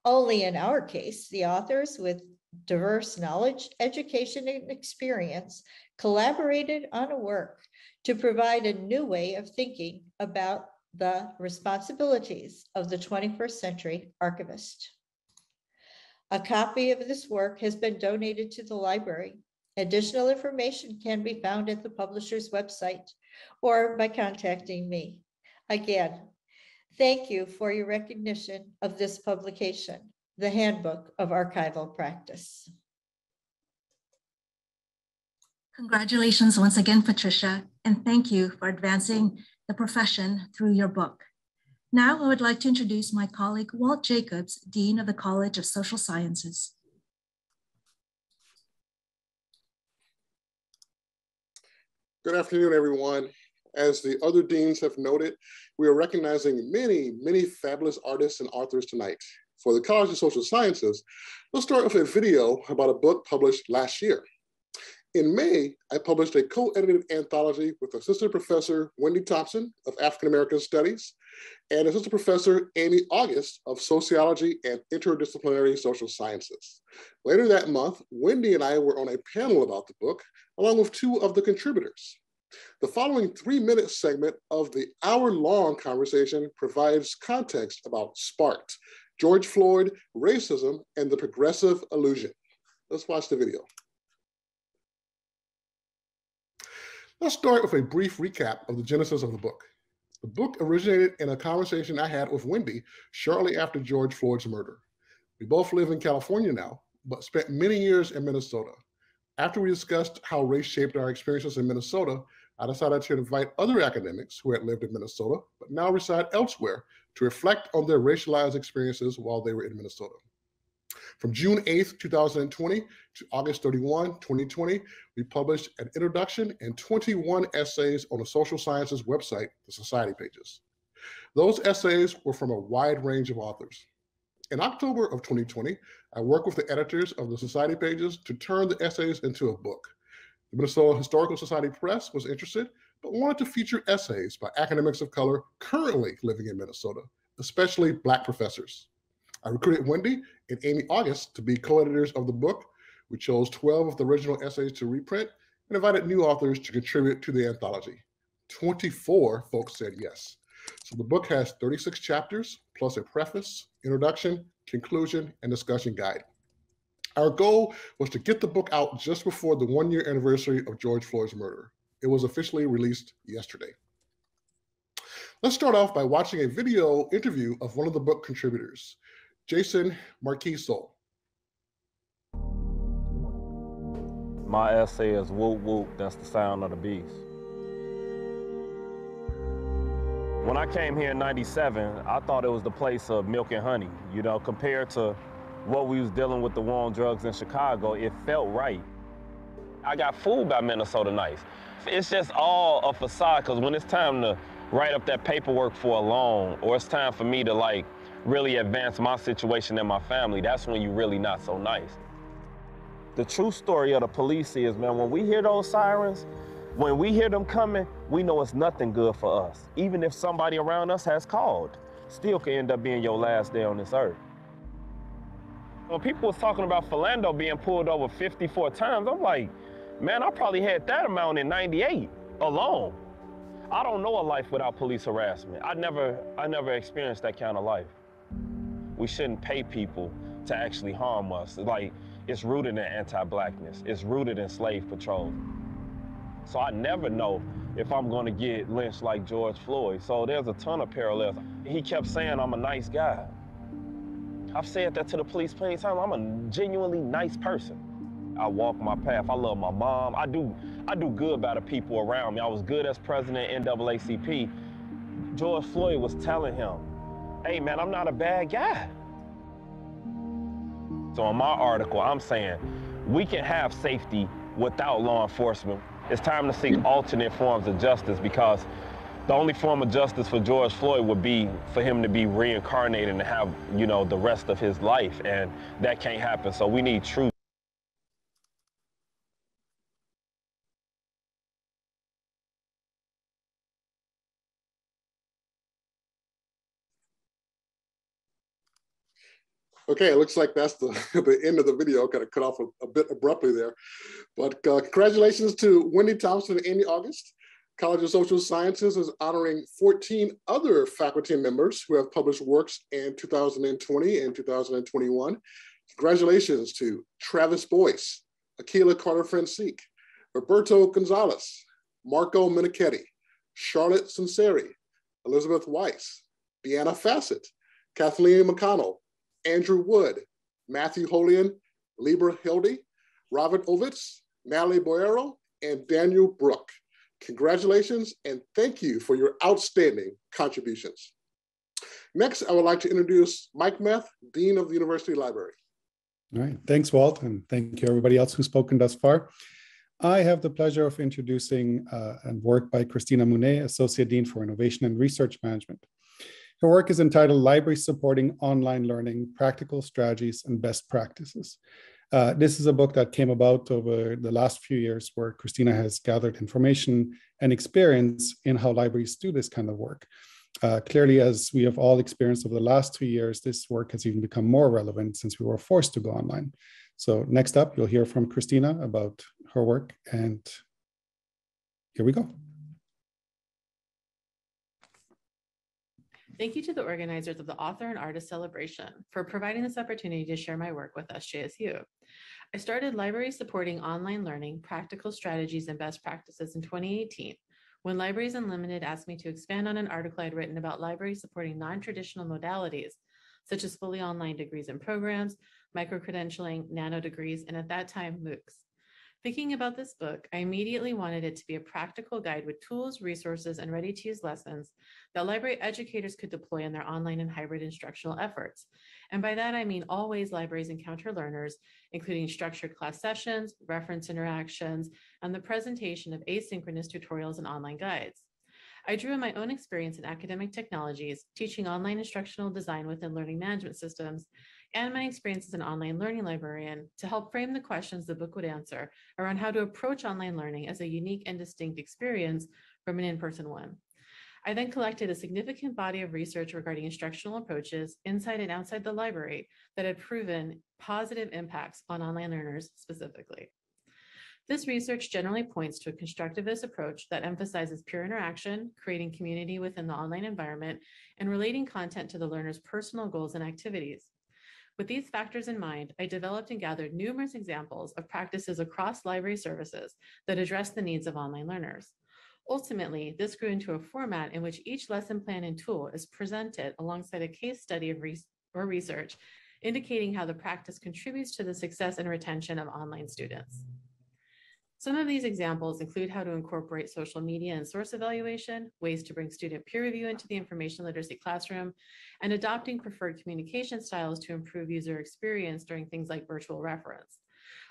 Only in our case, the authors with diverse knowledge, education, and experience collaborated on a work to provide a new way of thinking about the responsibilities of the twenty-first century archivist. A copy of this work has been donated to the library. Additional information can be found at the publisher's website or by contacting me. Again, thank you for your recognition of this publication, the Handbook of Archival Practice. Congratulations once again, Patricia, and thank you for advancing the profession through your book. Now I would like to introduce my colleague, Walt Jacobs, Dean of the College of Social Sciences. Good afternoon, everyone. As the other deans have noted, we are recognizing many, many fabulous artists and authors tonight. For the College of Social Sciences, let's start with a video about a book published last year. In May, I published a co-edited anthology with Assistant Professor Wendy Thompson of African American Studies and Assistant Professor Amy August of Sociology and Interdisciplinary Social Sciences. Later that month, Wendy and I were on a panel about the book, along with two of the contributors. The following three-minute segment of the hour-long conversation provides context about SPART, George Floyd, racism, and the progressive illusion. Let's watch the video. Let's start with a brief recap of the genesis of the book. The book originated in a conversation I had with Wendy shortly after George Floyd's murder. We both live in California now, but spent many years in Minnesota. After we discussed how race shaped our experiences in Minnesota, I decided to invite other academics who had lived in Minnesota, but now reside elsewhere, to reflect on their racialized experiences while they were in Minnesota. From June eighth, two thousand twenty to August thirty-first, twenty twenty, we published an introduction and twenty-one essays on the social sciences website, the Society Pages. Those essays were from a wide range of authors. In October of twenty twenty, I worked with the editors of the Society Pages to turn the essays into a book. The Minnesota Historical Society Press was interested, but wanted to feature essays by academics of color currently living in Minnesota, especially Black professors. I recruited Wendy and Amy August to be co-editors of the book. We chose twelve of the original essays to reprint and invited new authors to contribute to the anthology. twenty-four folks said yes. So the book has thirty-six chapters, plus a preface, introduction, conclusion, and discussion guide. Our goal was to get the book out just before the one-year anniversary of George Floyd's murder. It was officially released yesterday. Let's start off by watching a video interview of one of the book contributors, Jason Marquiso. My essay is "Whoop Whoop, That's the Sound of the Beast." When I came here in ninety-seven, I thought it was the place of milk and honey. You know, compared to what we was dealing with the war on drugs in Chicago, it felt right. I got fooled by Minnesota Nights. It's just all a facade, because when it's time to write up that paperwork for a loan, or it's time for me to like really advance my situation and my family, that's when you're really not so nice. The true story of the police is, man, when we hear those sirens, when we hear them coming, we know it's nothing good for us. Even if somebody around us has called, still could end up being your last day on this earth. When people was talking about Philando being pulled over fifty-four times, I'm like, man, I probably had that amount in ninety-eight alone. I don't know a life without police harassment. I never, I never experienced that kind of life. We shouldn't pay people to actually harm us. Like, it's rooted in anti-Blackness. It's rooted in slave patrols. So I never know if I'm going to get lynched like George Floyd. So there's a ton of parallels. He kept saying I'm a nice guy. I've said that to the police plenty of times. I'm a genuinely nice person. I walk my path. I love my mom. I do, I do good by the people around me. I was good as president of N double A C P. George Floyd was telling him, hey man, I'm not a bad guy. So in my article, I'm saying we can have safety without law enforcement. It's time to seek alternate forms of justice, because the only form of justice for George Floyd would be for him to be reincarnated and have, you know, the rest of his life, and that can't happen. So we need truth. Okay, it looks like that's the, the end of the video. Kind of cut off a, a bit abruptly there. But uh, congratulations to Wendy Thompson and Amy August. College of Social Sciences is honoring fourteen other faculty members who have published works in two thousand twenty and two thousand twenty-one. Congratulations to Travis Boyce, Akilah Carter-Francique, Roberto Gonzalez, Marco Minichetti, Charlotte Sinceri, Elizabeth Weiss, Deanna Fassett, Kathleen McConnell, Andrew Wood, Matthew Holian, Libra Hildy, Robert Ovitz, Natalie Boero, and Daniel Brook. Congratulations, and thank you for your outstanding contributions. Next, I would like to introduce Mike Meth, Dean of the University Library. All right, thanks, Walt, and thank you everybody else who's spoken thus far. I have the pleasure of introducing uh, a work by Christina Monet, Associate Dean for Innovation and Research Management. Her work is entitled Library Supporting Online Learning, Practical Strategies and Best Practices. Uh, this is a book that came about over the last few years, where Christina has gathered information and experience in how libraries do this kind of work. Uh, clearly, as we have all experienced over the last two years, this work has even become more relevant since we were forced to go online. So next up, you'll hear from Christina about her work, and here we go. Thank you to the organizers of the Author and Artist Celebration for providing this opportunity to share my work with S J S U. I started Libraries Supporting Online Learning, Practical Strategies and Best Practices in twenty eighteen, when Libraries Unlimited asked me to expand on an article I'd written about libraries supporting non-traditional modalities, such as fully online degrees and programs, micro-credentialing, nano-degrees, and at that time, MOOCs. Thinking about this book, I immediately wanted it to be a practical guide with tools, resources, and ready-to-use lessons that library educators could deploy in their online and hybrid instructional efforts. And by that, I mean all ways libraries encounter learners, including structured class sessions, reference interactions, and the presentation of asynchronous tutorials and online guides. I drew on my own experience in academic technologies, teaching online instructional design within learning management systems, and my experience as an online learning librarian to help frame the questions the book would answer around how to approach online learning as a unique and distinct experience from an in-person one. I then collected a significant body of research regarding instructional approaches inside and outside the library that had proven positive impacts on online learners specifically. This research generally points to a constructivist approach that emphasizes peer interaction, creating community within the online environment, and relating content to the learner's personal goals and activities. With these factors in mind, I developed and gathered numerous examples of practices across library services that address the needs of online learners. Ultimately, this grew into a format in which each lesson plan and tool is presented alongside a case study of re- or research, indicating how the practice contributes to the success and retention of online students. Some of these examples include how to incorporate social media and source evaluation, ways to bring student peer review into the information literacy classroom, and adopting preferred communication styles to improve user experience during things like virtual reference.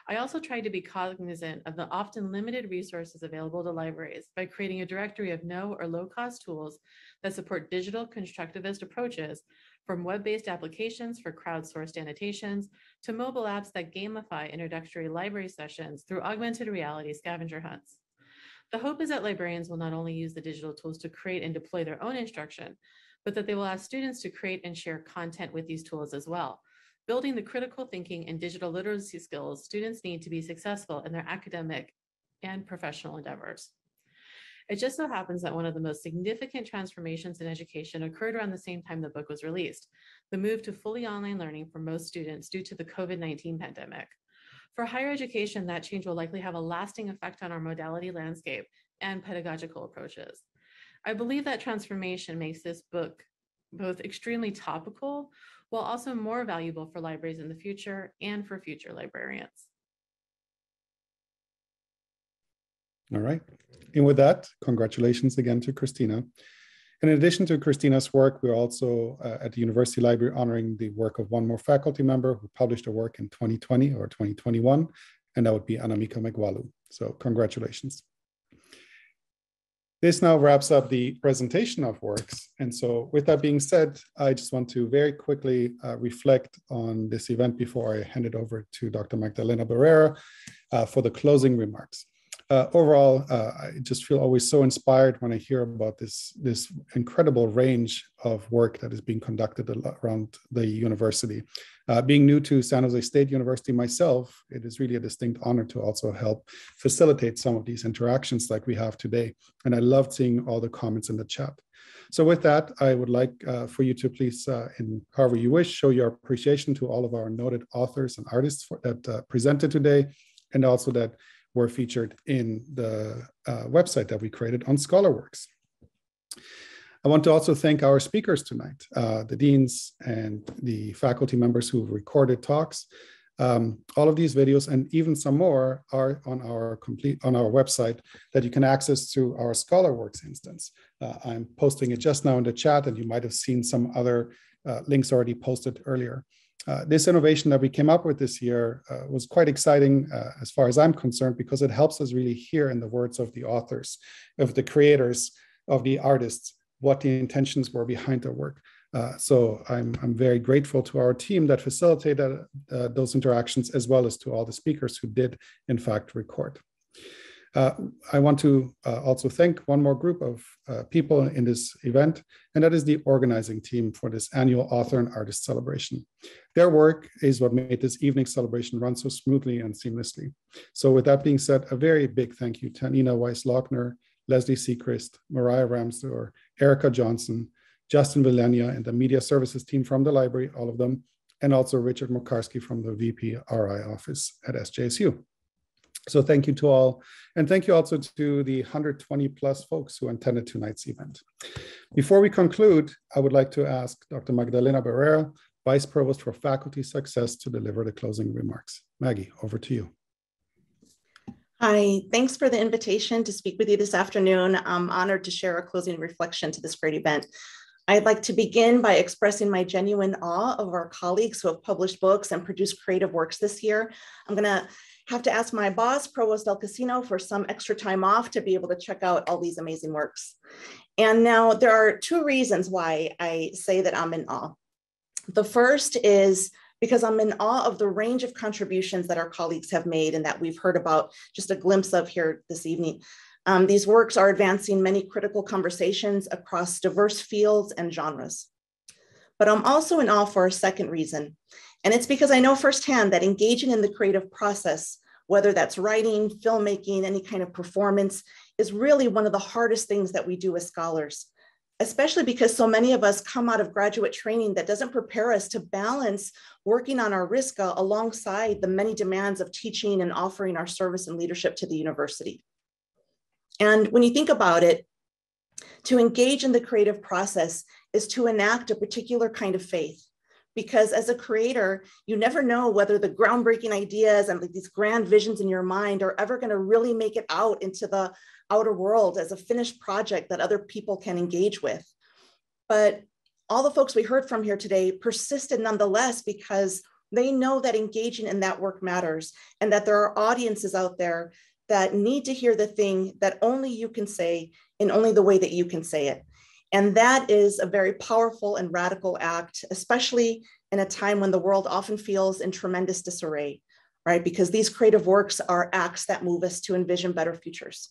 I also tried to be cognizant of the often limited resources available to libraries by creating a directory of no or low-cost tools that support digital constructivist approaches, from web-based applications for crowdsourced annotations to mobile apps that gamify introductory library sessions through augmented reality scavenger hunts. The hope is that librarians will not only use the digital tools to create and deploy their own instruction, but that they will ask students to create and share content with these tools as well, building the critical thinking and digital literacy skills students need to be successful in their academic and professional endeavors. It just so happens that one of the most significant transformations in education occurred around the same time the book was released, the move to fully online learning for most students due to the COVID nineteen pandemic. For higher education, that change will likely have a lasting effect on our modality landscape and pedagogical approaches. I believe that transformation makes this book both extremely topical, while also more valuable for libraries in the future and for future librarians. All right. And with that, congratulations again to Christina. And in addition to Christina's work, we're also uh, at the University Library honoring the work of one more faculty member who published a work in twenty twenty or twenty twenty-one, and that would be Annamika Megwalu. So congratulations. This now wraps up the presentation of works. And so with that being said, I just want to very quickly uh, reflect on this event before I hand it over to Doctor Magdalena Barrera uh, for the closing remarks. Uh, overall, uh, I just feel always so inspired when I hear about this, this incredible range of work that is being conducted around the university. Uh, being new to San Jose State University myself, it is really a distinct honor to also help facilitate some of these interactions like we have today. And I loved seeing all the comments in the chat. So with that, I would like uh, for you to please, uh, in however you wish, show your appreciation to all of our noted authors and artists for, that uh, presented today, and also that were featured in the uh, website that we created on ScholarWorks. I want to also thank our speakers tonight, uh, the deans and the faculty members who recorded talks. Um, all of these videos and even some more are on our complete on our website that you can access through our ScholarWorks instance. Uh, I'm posting it just now in the chat, and you might have seen some other uh, links already posted earlier. Uh, this innovation that we came up with this year uh, was quite exciting uh, as far as I'm concerned, because it helps us really hear in the words of the authors, of the creators, of the artists, what the intentions were behind their work. Uh, so I'm, I'm very grateful to our team that facilitated uh, those interactions, as well as to all the speakers who did, in fact, record. Uh, I want to uh, also thank one more group of uh, people in this event, and that is the organizing team for this annual author and artist celebration. Their work is what made this evening celebration run so smoothly and seamlessly. So with that being said, a very big thank you to Anina Wise-Lochner, Leslie Seacrest, Mariah Ramsauer, Erica Johnson, Justin Villenia, and the media services team from the library, all of them, and also Richard McCarskey from the V P R I office at S J S U. So thank you to all, and thank you also to the one hundred twenty plus folks who attended tonight's event. Before we conclude, I would like to ask Doctor Magdalena Barrera, Vice Provost for Faculty Success, to deliver the closing remarks. Maggie, over to you. Hi, thanks for the invitation to speak with you this afternoon. I'm honored to share a closing reflection to this great event. I'd like to begin by expressing my genuine awe of our colleagues who have published books and produced creative works this year. I'm going to have to ask my boss, Provost Del Casino, for some extra time off to be able to check out all these amazing works. And now there are two reasons why I say that I'm in awe. The first is because I'm in awe of the range of contributions that our colleagues have made and that we've heard about just a glimpse of here this evening. Um, these works are advancing many critical conversations across diverse fields and genres. But I'm also in awe for a second reason. And it's because I know firsthand that engaging in the creative process, whether that's writing, filmmaking, any kind of performance, is really one of the hardest things that we do as scholars, especially because so many of us come out of graduate training that doesn't prepare us to balance working on our RISCA alongside the many demands of teaching and offering our service and leadership to the university. And when you think about it, to engage in the creative process is to enact a particular kind of faith. Because as a creator, you never know whether the groundbreaking ideas and like these grand visions in your mind are ever going to really make it out into the outer world as a finished project that other people can engage with. But all the folks we heard from here today persisted nonetheless, because they know that engaging in that work matters, and that there are audiences out there that need to hear the thing that only you can say in only the way that you can say it. And that is a very powerful and radical act, especially in a time when the world often feels in tremendous disarray, right? Because these creative works are acts that move us to envision better futures.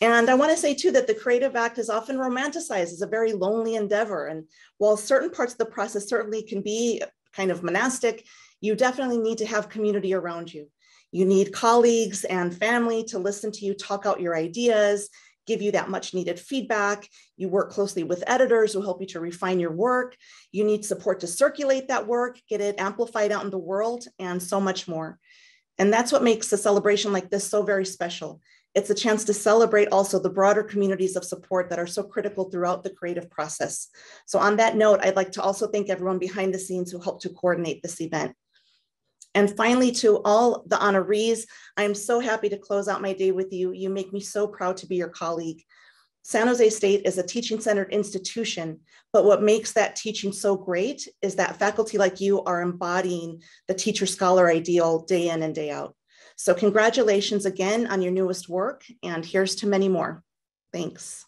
And I want to say too that the creative act is often romanticized as a very lonely endeavor. And while certain parts of the process certainly can be kind of monastic, you definitely need to have community around you. You need colleagues and family to listen to you talk out your ideas, give you that much needed feedback. You work closely with editors who help you to refine your work. You need support to circulate that work, get it amplified out in the world, and so much more. And that's what makes a celebration like this so very special. It's a chance to celebrate also the broader communities of support that are so critical throughout the creative process. So on that note, I'd like to also thank everyone behind the scenes who helped to coordinate this event. And finally, to all the honorees, I'm so happy to close out my day with you. You make me so proud to be your colleague. San Jose State is a teaching-centered institution, but what makes that teaching so great is that faculty like you are embodying the teacher-scholar ideal day in and day out. So congratulations again on your newest work, and here's to many more. Thanks.